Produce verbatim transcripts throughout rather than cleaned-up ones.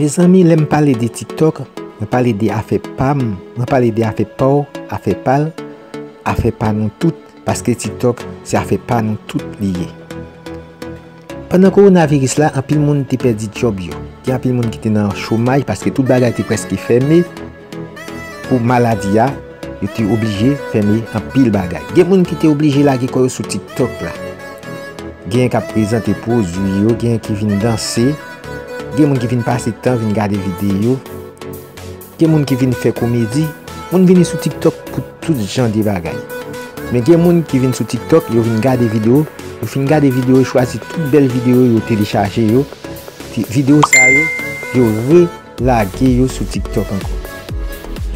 Mes amis, je parle de TikTok, je parle de affaires P A M, je parle de affaires P A O, affaires P A L, affaires P A M nous toutes, parce que TikTok, c'est affaires P A M nous toutes liées. Pendant le coronavirus, il y a plein de monde qui a perdu le job, il y a plein de monde qui était dans le chômage parce que tout le bagage était presque fermé. Pour la maladie, ils étaient obligés de fermer un pile bagage. Il y a des gens qui étaient obligés de faire sur TikTok. Il y a des gens qui présentent des poses, il y a des gens qui viennent danser. Il y a des gens qui viennent passer le temps, viennent regarder des vidéos. Il y a des gens qui viennent faire comédie. Les gens viennent sur TikTok pour tout genre de bagages. Mais il y a des gens qui viennent sur TikTok, ils viennent regarder des vidéos. Ils viennent regarder des vidéos, ils choisissent toutes belles vidéos, ils téléchargent. Les vidéos, ils relaguent sur TikTok encore.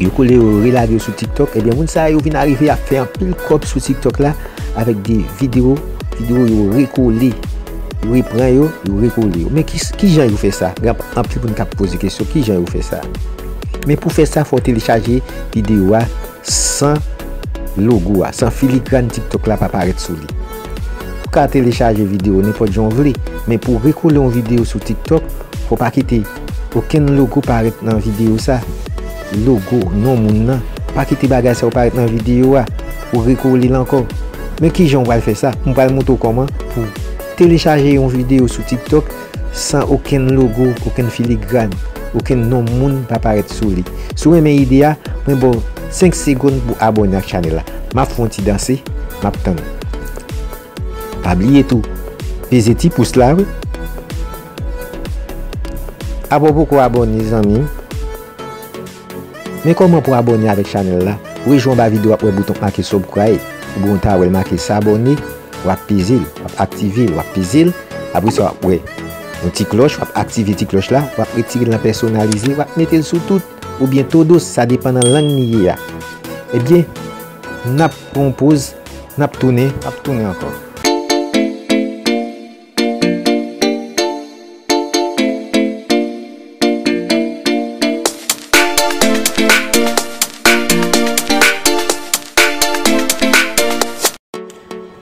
Ils relaguent sur TikTok. Et bien, ils viennent arriver à faire un pile cop sur TikTok là avec des vidéos. Vidéos, ils recollent. Ils reprennent, ils recollent. Mais qui, qui gens fait ça? En plus, on peut poser la question, qui gens fait ça? Mais pour faire ça, il faut télécharger des vidéos sans logo, sans filigrane TikTok là, pas apparaître sur lui. Pour télécharger des vidéos, n'importe qui en veut. Mais pour recoller une vidéo sur TikTok, il ne faut pas quitter aucun logo apparaître dans la vidéo. Ça. Logo, non, non. Pas quitter bagage ça apparaître dans la vidéo pour recoller encore. Mais qui gens va faire ça? On va le montrer comment pour télécharger une vidéo sur TikTok sans aucun logo, aucun filigrane, aucun nom de monde va apparaître sur lui. Sur mes idées, mais bon, cinq secondes pour abonner à la chaîne. Ma fonti danser, ma tante. Pas oublier tout. Pesez petit pouce là. Abonnez beaucoup abonnez les amis. Mais comment pour abonner avec la chaîne là? Rejoindre ma vidéo après le bouton marqué subscribe. Bon temps, vous marquez s'abonner, vous activez, vous activez, vous activez, après ça, vous avez une petite cloche, vous activez la petite cloche là, vous retirez la personnalisée, vous mettez sur tout, ou bien tout dos, ça dépend de la langue. Eh bien, nous proposons, nous tournons, nous tournons encore.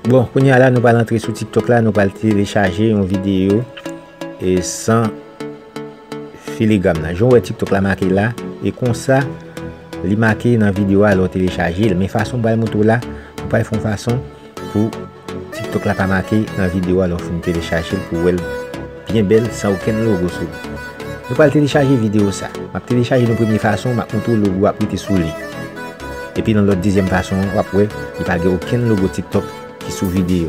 Bon, quand là, nous allons entrer sur TikTok, là, nous allons télécharger une vidéo et sans filigrane. Je vois TikTok là marqué là et comme ça, il marqué dans la vidéo alors télécharger. Mais façon de moto là, on pas faire façon pour TikTok là pas marqué dans la vidéo alors faut télécharger pour elle bien belle sans aucun logo sur. Nous allons télécharger vidéo ça. On va télécharger de première façon, ma contrôle logo après te sur lui. Et puis dans l'autre deuxième façon, après il pas aucun logo TikTok. Qui sous vidéo.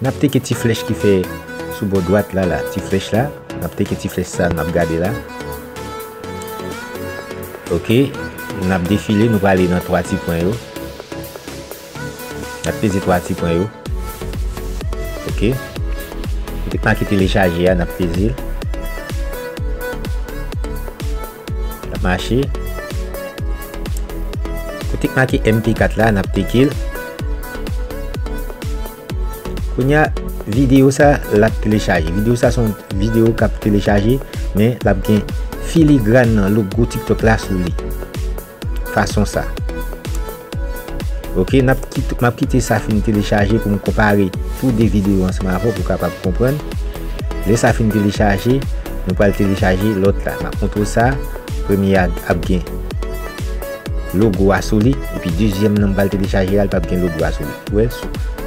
N'a peut-être que petite flèche qui fait sous bord droite là là, petite flèche là, n'a peut-être que petite flèche ça, n'a regardé là. OK, n'a défilé, nous va aller dans trois petits points. N'a pesé trois petits points. OK. Peut-être pas qui télécharger là, n'a pesé. N'a marché. Peut-être pas qui M P quatre là, n'a peut-être quand il y a vidéo ça la télécharger vidéo ça sont vidéo cap télécharger mais la bien filigrane logo TikTok là sur lui façon ça. OK, n'a m'a quitté ça fin télécharger pour me comparer toutes des vidéos ensemble pour capable comprendre les ça fin télécharger nous pas télécharger l'autre là m'a montre ça premier a bien logo à sur lui et puis deuxième nous pas télécharger là pas bien logo à sur lui ouais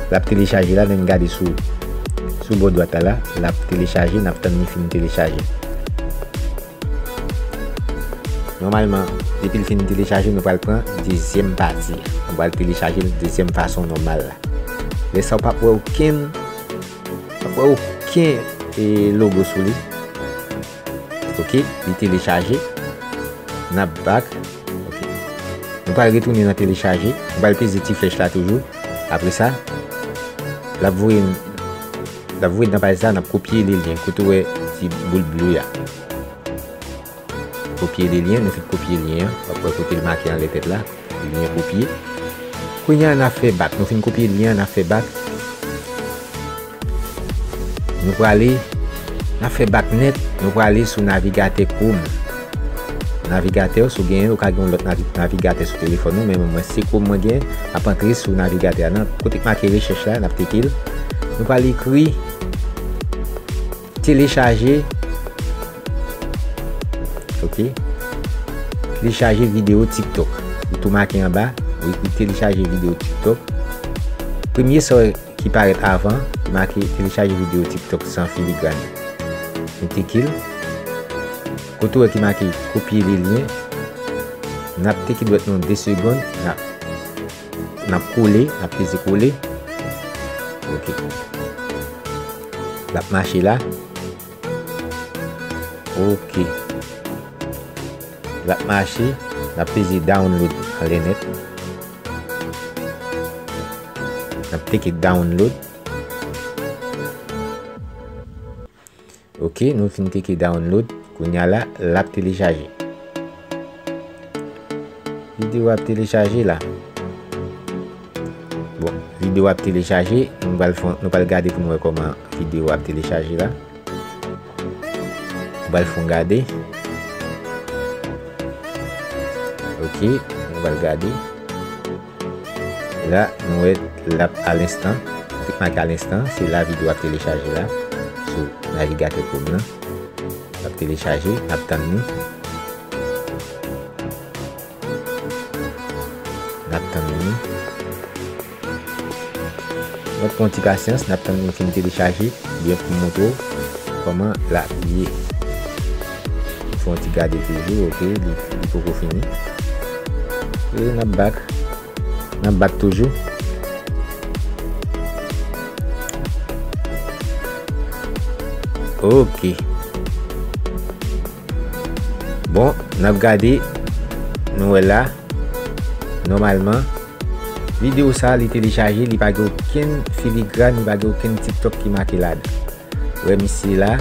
la télécharger là, même garder sous sous bord droite là, la télécharger, n'a pas fini télécharger. Normalement, depuis le fin de télécharger, nous allons prendre deuxième partie. On va le télécharger de deuxième façon normale. Mais ça pas pour aucun pas aucun et logo sur lui. OK, il télécharger. N'a back. OK. On va retourner dans télécharger, on va le peser petite flèche là toujours. Après ça, la voie la voie n'a pas ça n'a copié les liens côté ouais petit boule bleu là copier les liens nous fait copier les liens après côté le marqué en lettre là les liens copier quand il y a un affaire back nous fait copier les liens on a fait back nous pour aller on a fait back net nous pour aller sur navigateur Chrome navigateur sur gain ou quand on l'autre navigateur sur téléphone nous même moi c'est comme moi gain à entrer sur navigateur là côté marqué recherche là n'a petit nous va écrire télécharger OK. Télécharger vidéo TikTok. Tout marqué en bas, vous cliquez télécharger vidéo TikTok. Premier seul qui paraît avant, marqué télécharger vidéo TikTok sans filigrane. Mettez qu'il. Côté qui marqué copier les liens. N'a peut qu'il doit nous deux secondes. N'a collé, n'a pesé coller. OK. La marché là. OK. La marché, la pesé download à la net. La petite download. OK, nous finissons que download. Qu'on y a là, la télécharger. Vidéo à télécharger là. Bon, vidéo à télécharger, nous va le nous va le garder pour nous voir comment vidéo à télécharger là. On va le faire garder. OK, on va le garder. Et là, nous est là à l'instant. À l'instant, c'est la vidéo à télécharger là. Sur navigateur comme là. On va télécharger, attendez-nous. Attendez-nous. Notre petite patience, attendez-nous fin télécharger bien pour montrer comment la vie. On va garder toujours, OK, il faut qu'on finisse. Et on a back. On a back toujours. OK. Bon, on a regardé. Nous sommes là. Normalement, vidéo ça, les télécharger, il n'y a aucun filigrane, il n'y a aucun TikTok qui marque là. Ouais, ici là.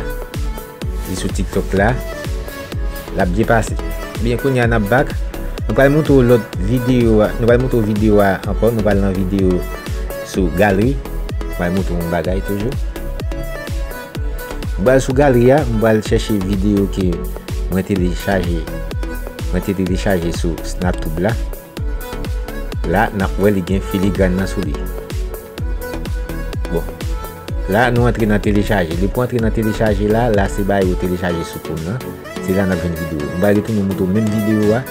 Il sur TikTok là. La bien passé. Bien qu'on y en a back, nous allons montrer l'autre vidéo, nous allons montrer vidéo encore, nous allons vidéo sur galerie, nous allons montrer mon bagage toujours. Nous allons sur galerie, nous allons chercher vidéo que moi télécharger, moi télécharger sur SnapTube là. Là, nous avons les gains filigrane dans celui. Bon, là nous entrons dans télécharger. Les points entrer dans télécharger là, là c'est bail au télécharger sur tout là. C'est là dans une vidéo. On va retourner montrer même vidéo là.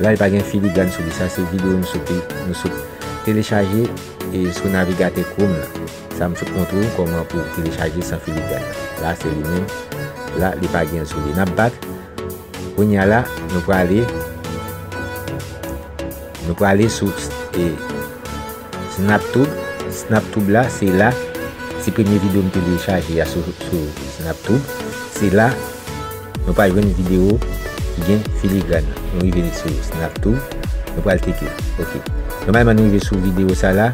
Là il pas gain filigrane sur ça, c'est vidéo nous sauter, nous sauter télécharger et sur navigateur Chrome là. Ça me montre comment pour télécharger sans filigrane. Là c'est lui même. Là il pas gain sur les napback. On y a là, nous pour aller nous pour aller sur et SnapTube, SnapTube là, c'est là c'est première vidéo me télécharger sur sur SnapTube. C'est là nous pas une vidéo qui vient filigrane. Nous arrivons sur SnapTube, nous pas le cliquer. OK. Normalement nous arrivons sur vidéo ça là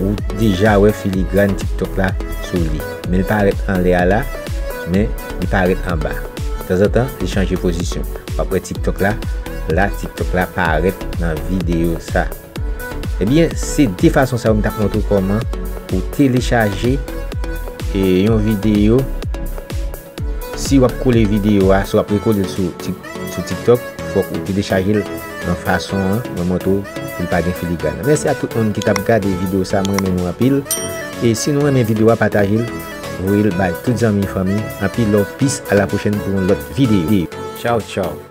ou déjà ouais filigrane TikTok là sur lui. Mais il paraît en l'air là, mais il paraît en bas. De temps en temps, il change de position. Après TikTok là, là TikTok là paraît dans vidéo ça. Eh bien, c'est des façons ça vous montrer comment pour télécharger et une vidéo. Si vous avez collé vidéo, si vous avez collé sur TikTok, il faut télécharger de façon de moto pour ne pas de filigrane. Merci à tout le monde qui a regardé la vidéo, ça m'a aimé en pile. Et si vous aimez la vidéo, partagez-la, vous pouvez la partager à toutes les amis et familles. En pile, peace, à la prochaine pour une autre vidéo. Ciao, ciao.